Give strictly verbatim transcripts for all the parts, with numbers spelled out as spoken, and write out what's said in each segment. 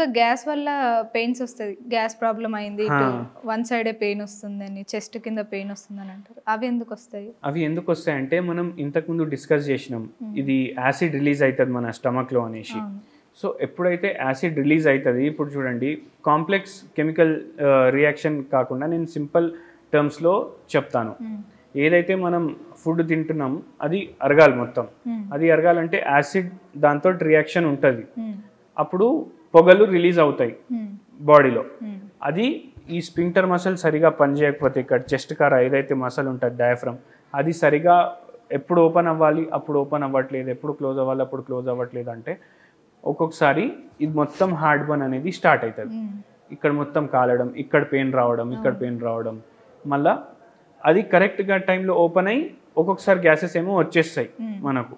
gas वाल pain gas problem one side pain chest pain अभी अभी अंटे मन इंतक मुंदु डिस्कस इदी एसिड रिलीज मन स्टमक लो अनेसी सो एप्पुडैते एसिड रिलीज इप्पुडु चूडंडी कांप्लेक्स केमिकल रिएक्शन काकुंडा नेनु सिंपल टर्म्स लो चेप्तानु ఏదైతే మనం ఫుడ్ తింటున్నాం అది అరగాలి మొత్తం అది అరగాలంటే యాసిడ్ దాంతో రియాక్షన్ ఉంటది అప్పుడు పొగలు రిలీజ్ అవుతాయి బాడీలో అది ఈ స్ఫింక్టర్ మసిల్ సరిగా పని చేయకపోతే ఇక్కడ చెస్ట్ కార ఏదైతే మసిల్ ఉంటది డయాఫ్రామ్ అది సరిగా ఎప్పుడు ఓపెన్ అవ్వాలి అప్పుడు ఓపెన్ అవ్వట్లేదు ఎప్పుడు క్లోజ్ అవ్వాలి అప్పుడు క్లోజ్ అవ్వట్లేదు అంటే ఒక్కొక్కసారి ఇది మొత్తం హార్డ్ బర్న్ అనేది స్టార్ట్ అవుతది ఇక్కడ మొత్తం కాలడం ఇక్కడ పెయిన్ రావడం ఇక్కడ పెయిన్ రావడం మళ్ళా అది కరెక్ట్ గా టైం లో ఓపెన్ అయ్యి ఒక్కొక్కసారి గ్యాసెస్ ఏమో వచ్చేస్తాయి మనకు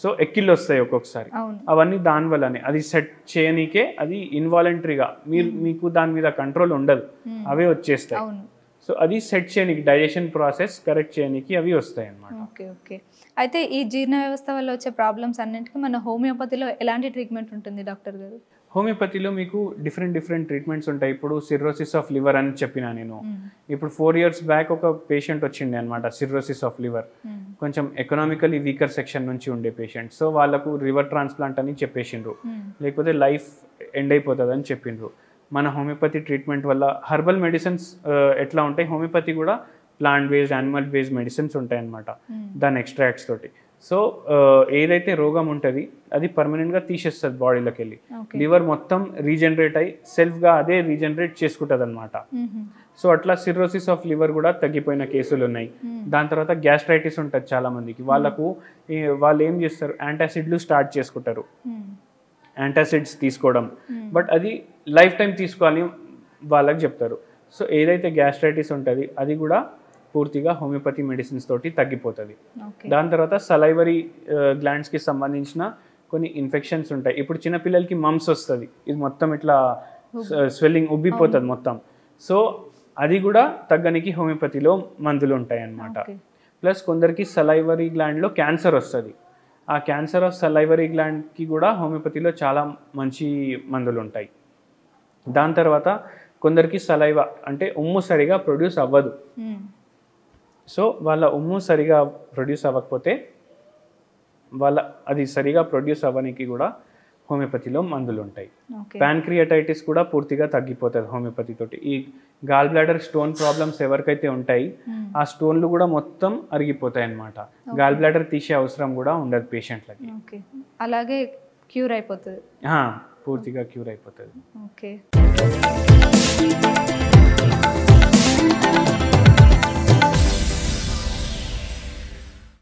సో ఎక్కిళ్ళు వస్తాయి ఒక్కొక్కసారి అవన్నీ దాని వల్లనే అది సెట్ చేయనికే అది ఇన్వాలంటరీగా మీరు మీకు దాని మీద కంట్రోల్ ఉండదు అవే వచ్చేస్తాయి సో అది సెట్ చేయనికి డైజెషన్ ప్రాసెస్ కరెక్ట్ చేయనికి అవి వస్తాయి అన్నమాట ఓకే ఓకే అయితే ఈ జీర్ణ వ్యవస్థ వల్ల వచ్చే ప్రాబ్లమ్స్ అన్నిటికీ మన హోమియోపతిలో ఎలాంటి ట్రీట్మెంట్ ఉంటుంది డాక్టర్ గారు హోమియోపతిలో మీకు డిఫరెంట్ డిఫరెంట్ ట్రీట్మెంట్స్ ఉంటాయి ఇప్పుడు సిర్రోసిస్ ఆఫ్ లివర్ అని చెప్పినా నేను ఇప్పుడు ఫోర్ ఇయర్స్ బ్యాక్ ఒక పేషెంట్ వచ్చింది అన్నమాట సిర్రోసిస్ ఆఫ్ లివర్ కొంచెం ఎకనామికలీ వీకర్ సెక్షన్ నుంచి ఉండే పేషెంట్ సో వాళ్ళకు లివర్ ట్రాన్స్ప్లాంట్ అని చెప్పేసిండ్రు లేకపోతే లైఫ్ ఎండ్ అయిపోతుంది అని చెప్పిండ్రు మన హోమియోపతి ట్రీట్మెంట్ వల్ల హెర్బల్ మెడిసిన్స్ ఎట్లా ఉంటాయి హోమియోపతి కూడా plant based animal based medicines ఉంటాయి అన్నమాట దాని ఎక్స్ట్రాక్ట్స్ తోటి సో ఏదైతే రోగం ఉంటది అది పర్మనెంట్ గా తీసేస్తది బాడీలోకి వెళ్ళి లివర్ మొత్తం రీజనరేట్ అయ్యి సెల్ఫ్ గా అదే రీజనరేట్ చేసుకుంటది అన్నమాట సో అట్లా సిర్రోసిస్ ఆఫ్ లివర్ కూడా తగ్గిపోయిన కేసులు ఉన్నాయి దాని తర్వాత గ్యాస్ట్రైటిస్ ఉంటది చాలా మందికి వాళ్ళకు వాళ్ళు ఏం చేస్తారు యాంటాసిడ్లు స్టార్ట్ చేసుకుంటారు యాంటాసిడ్స్ తీసుకోవడం బట్ అది లైఫ్ టైం తీసుకోవాలి వాళ్ళకి చెప్తారు సో ఏదైతే గ్యాస్ట్రైటిస్ ఉంటది అది కూడా పూర్తిగా హోమియోపతి మెడిసిన్స్ తోటి తగ్గిపోతది దాని తర్వాత సలైవరీ గ్లాండ్స్ కి సంబంధించిన కొన్ని ఇన్ఫెక్షన్స్ ఉంటాయి ఇప్పుడు చిన్న పిల్లలకి మమ్స్ వస్తది ఇది మొత్తం ఇట్లా స్వెల్లింగ్ ఉబ్బిపోతది మొత్తం సో అది కూడా తగ్గనికి హోమియోపతిలో మందులు ఉంటాయి అన్నమాట ప్లస్ కొందరికి సలైవరీ గ్లాండ్ లో క్యాన్సర్ వస్తది ఆ క్యాన్సర్ ఆఫ్ సలైవరీ గ్లాండ్ కి కూడా హోమియోపతిలో చాలా మంచి మందులు ఉంటాయి దాని తర్వాత కొందరికి సలైవా అంటే ఉమ్ము సరిగా ప్రొడ్యూస్ అవ్వదు సో వాళ్ళ ఉమ్ము సరిగా ప్రొడ్యూస్ అవ్వకపోతే వాళ్ళ అది సరిగా ప్రొడ్యూస్ అవ్వడానికి కూడా హోమియోపతిలో మందులు ఉంటాయి ప్యాంక్రియాటైటిస్ కూడా పూర్తిగా తగ్గిపోతుంది హోమియోపతి తోటి ఈ గాల్ బ్లాడర్ స్టోన్ ప్రాబ్లమ్స్ ఎవరికైతే ఉంటాయి ఆ స్టోన్లు కూడా మొత్తం అరిగిపోతాయి అన్నమాట గాల్ బ్లాడర్ తీసే అవసరం కూడా ఉండదు పేషెంట్లకి ఓకే అలాగే క్యూర్ అయిపోతది ఆ పూర్తిగా క్యూర్ అయిపోతది ఓకే